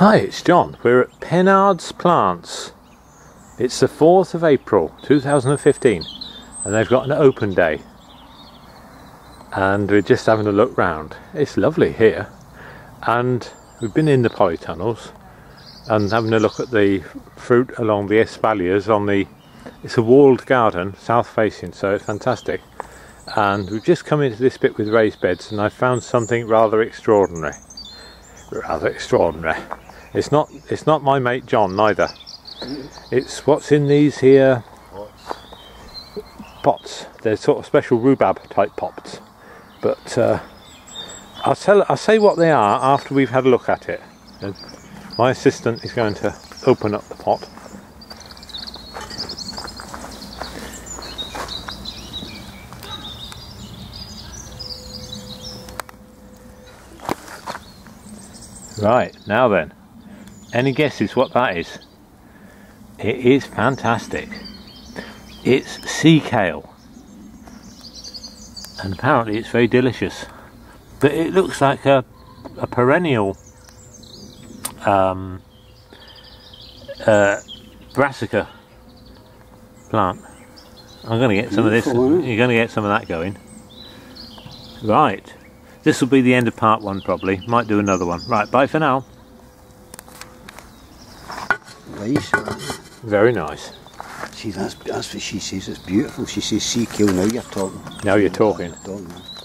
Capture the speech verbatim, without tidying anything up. Hi, it's John. We're at Pennard's Plants. It's the fourth of April two thousand fifteen and they've got an open day and we're just having a look round. It's lovely here and we've been in the polytunnels and having a look at the fruit along the espaliers on the it's a walled garden, south facing, so it's fantastic. And we've just come into this bit with raised beds and I found something rather extraordinary. Rather extraordinary. It's not it's not my mate John neither. It's what's in these here pots. They're sort of special rhubarb type pots. But uh, I'll tell I'll say what they are after we've had a look at it. And my assistant is going to open up the pot. Right, now then, any guesses what that is? It is fantastic. It's sea kale. And apparently it's very delicious. But it looks like a, a perennial um, uh, brassica plant. I'm going to get some of this, you're going to get some of that going. Right. This will be the end of part one probably, might do another one. Right, bye for now. Nice. Very nice. See, that's, that's what she says, it's beautiful. She says sea kale, now you're talking. Now you're talking.